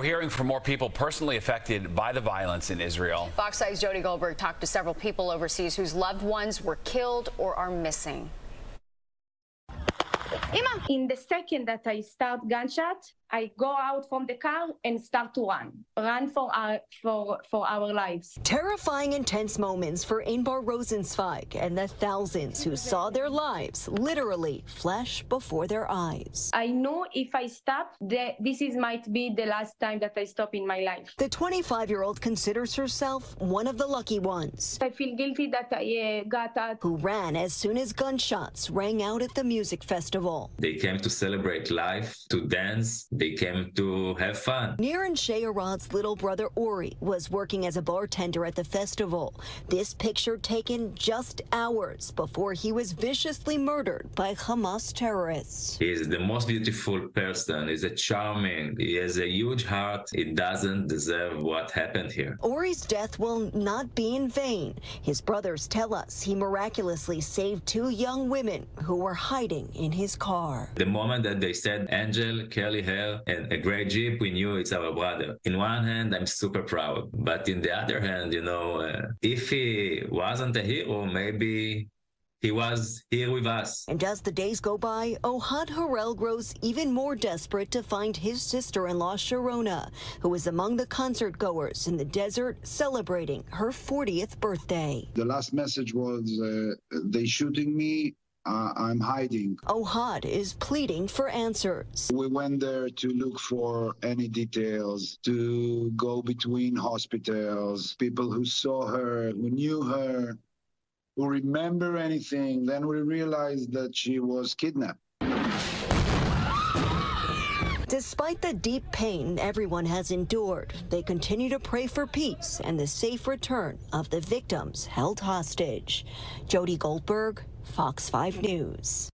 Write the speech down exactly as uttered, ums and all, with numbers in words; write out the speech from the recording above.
We're hearing from more people personally affected by the violence in Israel. Fox Eye's Jodi Goldberg talked to several people overseas whose loved ones were killed or are missing. In the second that I start gunshot, I go out from the car and start to run. Run for our, for, for our lives. Terrifying, intense moments for Inbar Rosenzweig and the thousands who saw their lives literally flash before their eyes. I know if I stop, that this is might be the last time that I stop in my life. The twenty-five-year-old considers herself one of the lucky ones. I feel guilty that I uh, got out. Who ran as soon as gunshots rang out at the music festival. They came to celebrate life, to dance. They came to have fun. Niran Shayarat's little brother Ori was working as a bartender at the festival. This picture taken just hours before he was viciously murdered by Hamas terrorists. He is the most beautiful person. He's a charming. He has a huge heart. It doesn't deserve what happened here. Ori's death will not be in vain. His brothers tell us he miraculously saved two young women who were hiding in his car. The moment that they said Angel, curly hair, and a great Jeep, we knew it's our brother. In one hand, I'm super proud. But in the other hand, you know, uh, if he wasn't a hero, maybe he was here with us. And as the days go by, Ohad Harrell grows even more desperate to find his sister-in-law, Sharona, who is among the concert-goers in the desert celebrating her fortieth birthday. The last message was, uh, they shooting me. Uh, I'm hiding. Ohad is pleading for answers. We went there to look for any details, to go between hospitals, people who saw her, who knew her, who remember anything. Then we realized that she was kidnapped. Despite the deep pain everyone has endured, they continue to pray for peace and the safe return of the victims held hostage. Jodi Goldberg, Fox five News.